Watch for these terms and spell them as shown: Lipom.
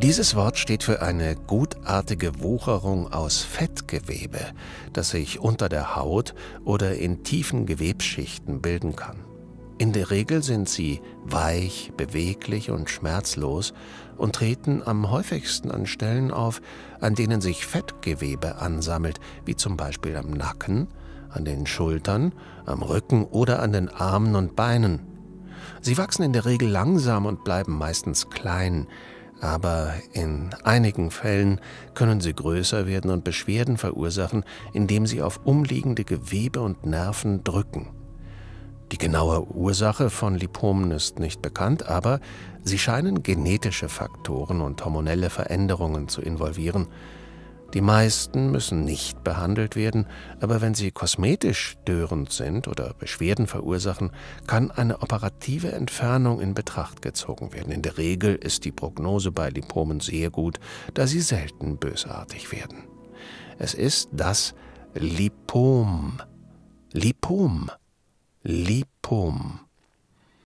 Dieses Wort steht für eine gutartige Wucherung aus Fettgewebe, das sich unter der Haut oder in tiefen Gewebsschichten bilden kann. In der Regel sind sie weich, beweglich und schmerzlos und treten am häufigsten an Stellen auf, an denen sich Fettgewebe ansammelt, wie zum Beispiel am Nacken, an den Schultern, am Rücken oder an den Armen und Beinen. Sie wachsen in der Regel langsam und bleiben meistens klein, aber in einigen Fällen können sie größer werden und Beschwerden verursachen, indem sie auf umliegende Gewebe und Nerven drücken. Die genaue Ursache von Lipomen ist nicht bekannt, aber sie scheinen genetische Faktoren und hormonelle Veränderungen zu involvieren. Die meisten müssen nicht behandelt werden, aber wenn sie kosmetisch störend sind oder Beschwerden verursachen, kann eine operative Entfernung in Betracht gezogen werden. In der Regel ist die Prognose bei Lipomen sehr gut, da sie selten bösartig werden. Es ist das Lipom. Lipom. Lipom.